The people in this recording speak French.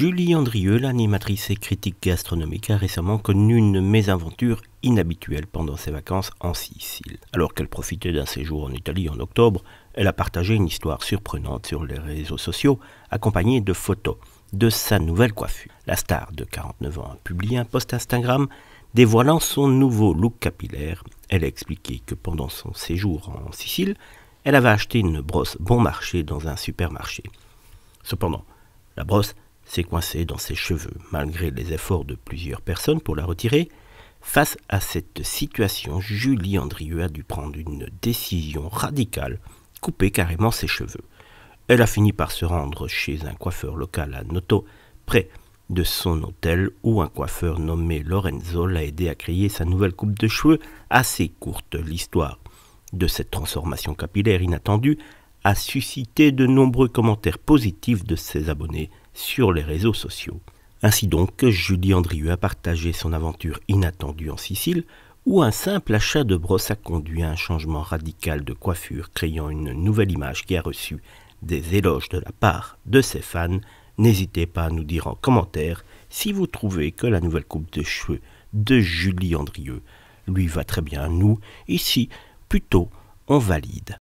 Julie Andrieu, l'animatrice et critique gastronomique, a récemment connu une mésaventure inhabituelle pendant ses vacances en Sicile. Alors qu'elle profitait d'un séjour en Italie en octobre, elle a partagé une histoire surprenante sur les réseaux sociaux, accompagnée de photos de sa nouvelle coiffure. La star de 49 ans a publié un post Instagram dévoilant son nouveau look capillaire. Elle a expliqué que pendant son séjour en Sicile, elle avait acheté une brosse bon marché dans un supermarché. Cependant, la brosse s'est coincée dans ses cheveux, malgré les efforts de plusieurs personnes pour la retirer. Face à cette situation, Julie Andrieu a dû prendre une décision radicale, couper carrément ses cheveux. Elle a fini par se rendre chez un coiffeur local à Noto, près de son hôtel, où un coiffeur nommé Lorenzo l'a aidé à créer sa nouvelle coupe de cheveux assez courte. L'histoire de cette transformation capillaire inattendue a suscité de nombreux commentaires positifs de ses abonnés sur les réseaux sociaux. Ainsi donc, Julie Andrieu a partagé son aventure inattendue en Sicile, où un simple achat de brosse a conduit à un changement radical de coiffure, créant une nouvelle image qui a reçu des éloges de la part de ses fans. N'hésitez pas à nous dire en commentaire si vous trouvez que la nouvelle coupe de cheveux de Julie Andrieu lui va très bien. Nous, ici, plutôt, on valide.